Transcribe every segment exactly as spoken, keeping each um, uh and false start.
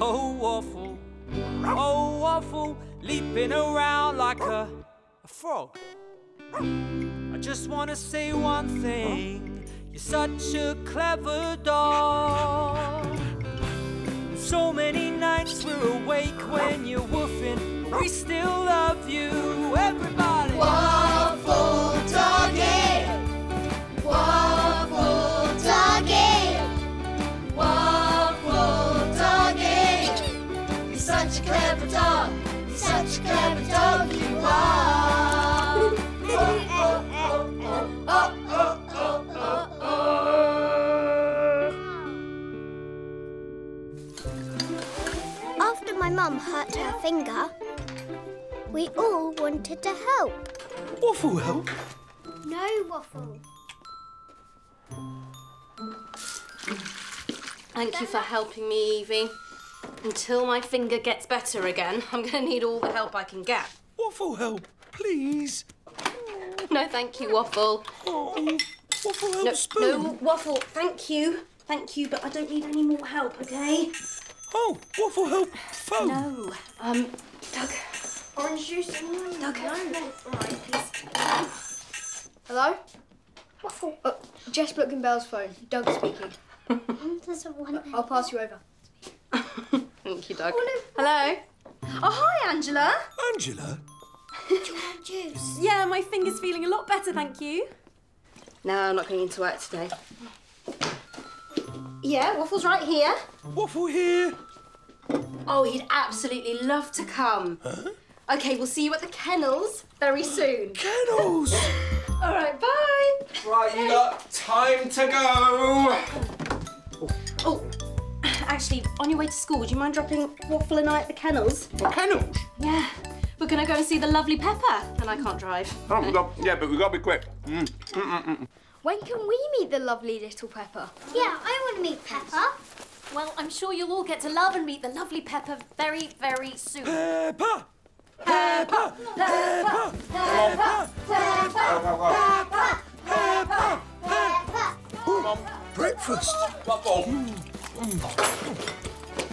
Oh, Waffle, oh, Waffle, leaping around like a, a frog. I just want to say one thing, you're such a clever dog. So many nights we're awake when you're woofing, we still love you, everybody. Waffle doggy, Waffle doggy, Waffle doggy. You're such a clever dog, you're such a clever dog you are. Oh, oh, oh, oh, oh, oh, oh, oh, oh. My mum hurt her finger. We all wanted to help. Waffle help? No, Waffle. Thank you for helping me, Evie. Until my finger gets better again, I'm going to need all the help I can get. Waffle help, please. No, thank you, Waffle. Oh, Waffle help, no, spoon. No, Waffle, thank you. Thank you, but I don't need any more help, OK? Oh, Waffle help, phone. No, um, Doug. Orange juice and lime. Doug, no. Right, please. Hello? Waffle. Oh, Jess Blockenbell's phone. Doug speaking. I'll pass you over. Thank you, Doug. Oh, no. Hello? Oh, hi, Angela. Angela? Do you want juice? Yeah, my finger's feeling a lot better, thank you. No, I'm not going into work today. Yeah, Waffle's right here. Waffle here. Oh, he'd absolutely love to come. Huh? OK, we'll see you at the kennels very soon. Kennels? All right, bye. Right, you lot, time to go. Oh, actually, on your way to school, would you mind dropping Waffle and I at the kennels? The kennels? Yeah. We're going to go and see the lovely Pepper, and I can't drive. Oh, no. Yeah, but we've got to be quick. Mm. Mm -mm -mm. When can we meet the lovely little Pepper? Yeah, I want to meet Pepper. Well, I'm sure you'll all get to love and meet the lovely Pepper very, very soon. Pepper! Pepper! Pepper! Pepper! Pepper! Pepper! Pepper! Mum, breakfast! Waffle!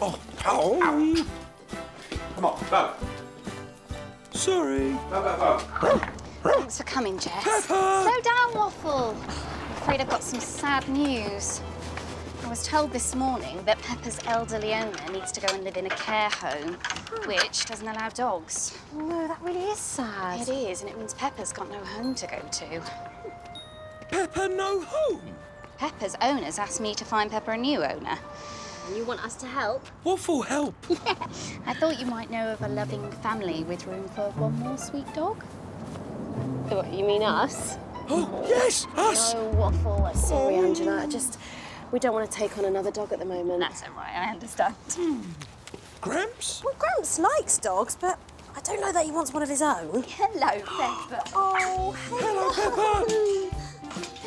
Oh, ow! Come on, go. Sorry. Go, go, go. Thanks for coming, Jess. Pepper! Slow down, Waffle. I'm afraid I've got some sad news. I was told this morning that Pepper's elderly owner needs to go and live in a care home, which doesn't allow dogs. Oh, no, that really is sad. It is, and it means Pepper's got no home to go to. Pepper no home? Pepper's owners asked me to find Pepper a new owner. And you want us to help? Waffle help! Yeah. I thought you might know of a loving family with room for one more sweet dog. What, you mean us? Oh, yes, us! No, Waffle, sorry, oh. Angela. I just, we don't want to take on another dog at the moment. That's all right, I understand. Mm. Gramps? Well, Gramps likes dogs, but I don't know that he wants one of his own. Hello, Pepper. Oh, hello, hello Pepper.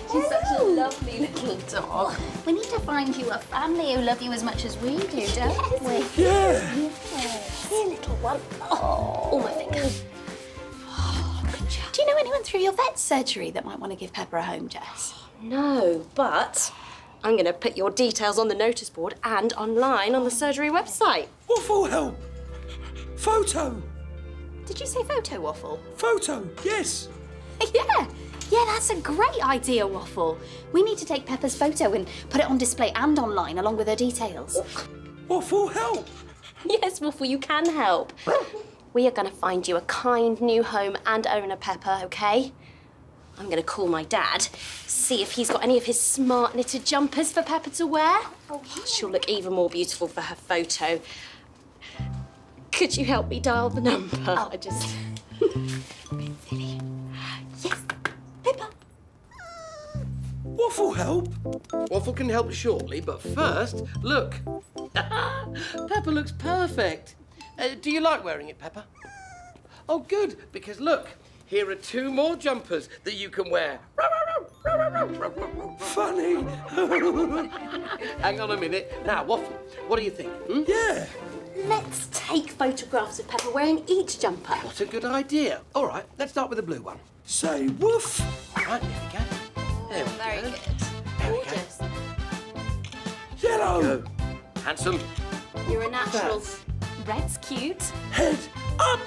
She's oh. such a lovely little dog. We need to find you a family who love you as much as we do, don't yes. we? Yeah. Here, yes. Here, little one. Oh, oh my finger. Do you know anyone through your vet surgery that might want to give Pepper a home, Jess? No, but I'm going to put your details on the notice board and online on the surgery website. Waffle help! Photo! Did you say photo, Waffle? Photo, yes! Yeah! Yeah, that's a great idea, Waffle. We need to take Pepper's photo and put it on display and online along with her details. Waffle help! Yes, Waffle, you can help. We are going to find you a kind new home and owner, Pepper, OK? I'm going to call my dad, see if he's got any of his smart knitted jumpers for Pepper to wear. Oh, yeah. She'll look even more beautiful for her photo. Could you help me dial the number? Oh. I just... a bit silly. Yes, Pepper. Waffle help? Waffle can help shortly, but first, look. Pepper looks perfect. Uh, do you like wearing it, Pepper? Oh, good, because look, here are two more jumpers that you can wear. Funny! Hang on a minute. Now, Waffle, what do you think? Hmm? Yeah! Let's take photographs of Pepper wearing each jumper. What a good idea. All right, let's start with the blue one. Say woof! All right, there we go. There we Very go. Good. There Gorgeous. We go. Yellow! Handsome. You're a natural. Red's cute. Head up!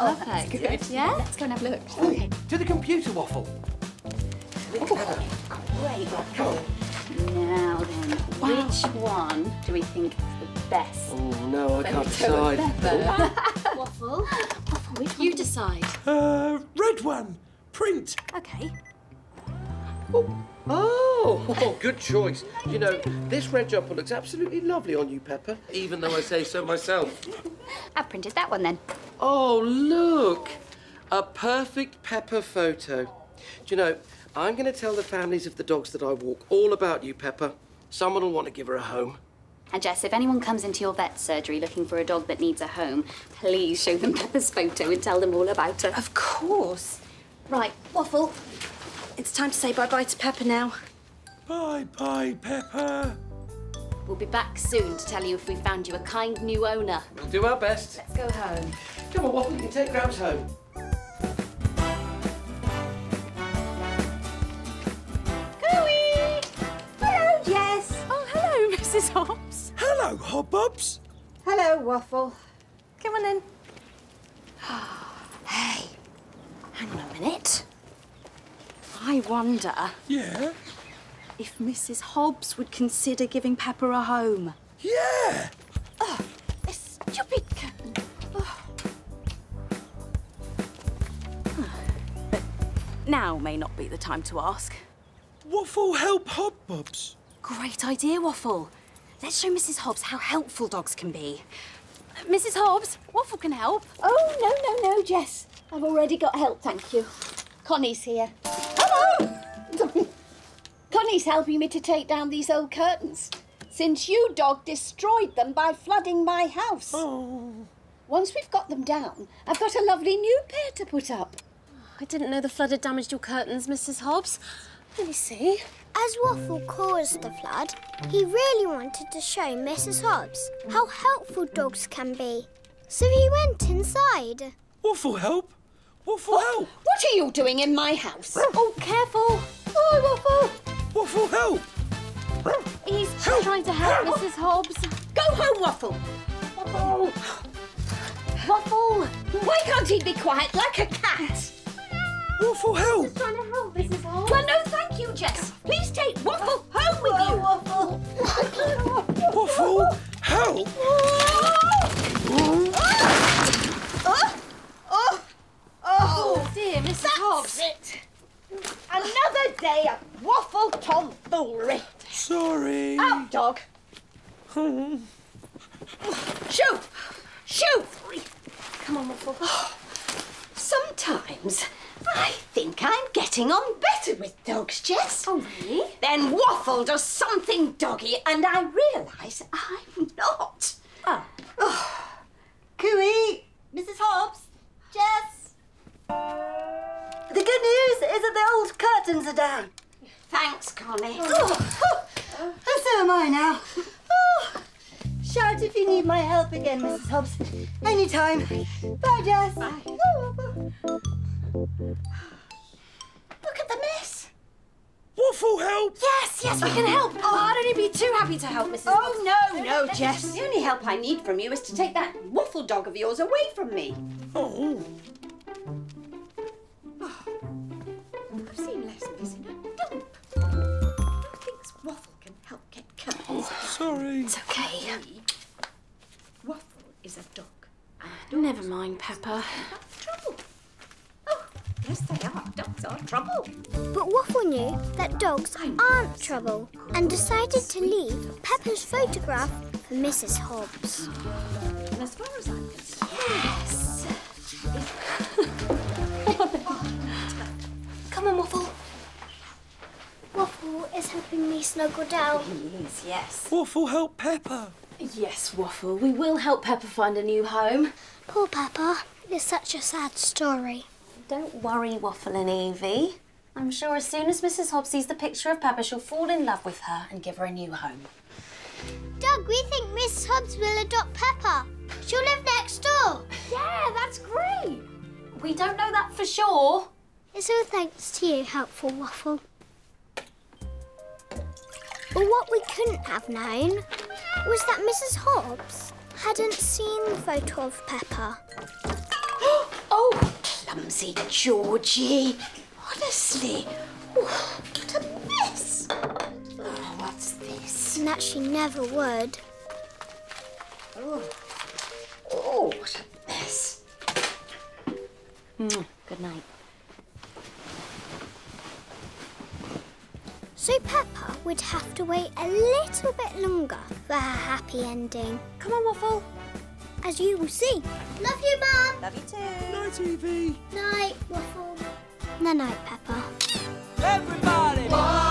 Oh, perfect. That's good. Yeah? Let's go and have a look. Oh, okay. To the computer, Waffle. Oh, great. Waffle. Now then, wow. Which one do we think is the best? Oh, no, I can't decide. Waffle. Waffle, which one? You decide. Uh, red one. Print. OK. Oh. Oh, oh, good choice. You know, this red jumper looks absolutely lovely on you, Pepper, even though I say so myself. I've printed that one, then. Oh, look. A perfect Pepper photo. Do you know, I'm going to tell the families of the dogs that I walk all about you, Pepper. Someone will want to give her a home. And, Jess, if anyone comes into your vet surgery looking for a dog that needs a home, please show them Pepper's photo and tell them all about her. Of course. Right, Waffle. It's time to say bye-bye to Pepper now. Bye-bye, Pepper. We'll be back soon to tell you if we found you a kind new owner. We'll do our best. Let's go home. Come on, Waffle, you can take Gramps home. Cooey! Hello, Jess. Oh, hello, Missus Hobbs. Hello, Hobbobs. Hello, Waffle. Come on in. Hey, hang on a minute. I wonder... Yeah? If Missus Hobbs would consider giving Pepper a home. Yeah! Oh, a stupid curtain. Oh. But now may not be the time to ask. Waffle, help Hobbobs. Great idea, Waffle. Let's show Missus Hobbs how helpful dogs can be. Missus Hobbs, Waffle can help. Oh, no, no, no, Jess. I've already got help, thank you. Connie's here. Hello! Connie's helping me to take down these old curtains, since you, dog, destroyed them by flooding my house. Oh. Once we've got them down, I've got a lovely new pair to put up. I didn't know the flood had damaged your curtains, Missus Hobbs. Let me see. As Waffle caused the flood, he really wanted to show Missus Hobbs how helpful dogs can be. So he went inside. Waffle, help! Waffle, what? Help! What are you doing in my house? Oh, careful! Oh, Waffle! Waffle, help! He's help. trying to help, help Missus Hobbs. Go home, Waffle! Waffle! Waffle! Why can't he be quiet like a cat? Waffle, help! He's trying to help Missus Hobbs. Well, no, thank you, Jess. Please take Waffle home with you. Waffle! Waffle, help! Oh! Oh! Oh, dear, Missus Hobbs. That's it. Another day of Waffle tomfoolery. Sorry. Out, dog. Shoo! Shoo! Come on, Waffle. Oh. Sometimes I think I'm getting on better with dogs, Jess. Oh, really? Then Waffle does something doggy and I realise I'm not. Oh. Oh. Cooey! Missus Hobbs! Jess! The good news is that the old curtains are down. Thanks, Connie. Oh. Oh. And so am I now. Oh. Shout if you need my help again, Missus Hobbs. Any time. Bye, Jess. Bye. Oh. Look at the mess. Waffle, help! Yes, yes, we can help. Oh, I'd only be too happy to help, Missus Hobbs. Oh, no, no, no, Jess. The only help I need from you is to take that Waffle dog of yours away from me. Oh. I've seen less of this in a dump. Who thinks Waffle can help get curtains? Oh, sorry. It's okay. Waffle is a dog. And Never mind, Pepper. That's trouble. Oh, yes they are. Dogs are trouble. But Waffle knew that dogs aren't trouble and decided to leave Pepper's photograph for Missus Hobbs. And as far as I'm concerned... Yes! Come on, Waffle. Waffle is helping me snuggle down. He is, yes. Waffle, help Pepper. Yes, Waffle, we will help Pepper find a new home. Poor Pepper. It's such a sad story. Don't worry, Waffle and Evie. I'm sure as soon as Missus Hobbs sees the picture of Pepper, she'll fall in love with her and give her a new home. Doug, we think Missus Hobbs will adopt Pepper. She'll live next door. Yeah, that's great. We don't know that for sure. It's all thanks to you, helpful Waffle. Or what we couldn't have known. was that Missus Hobbs hadn't seen the photo of Pepper. Oh, clumsy Georgie. Honestly, oh, what a mess. Oh, what's this? And that she never would. Oh, oh what a mess. Mm, good night. So Pepper would have to wait a little bit longer for her happy ending. Come on, Waffle. As you will see. Love you, Mum. Love you too. Night, Evie. Night, Waffle. Night, night, Pepper. Everybody. Bye.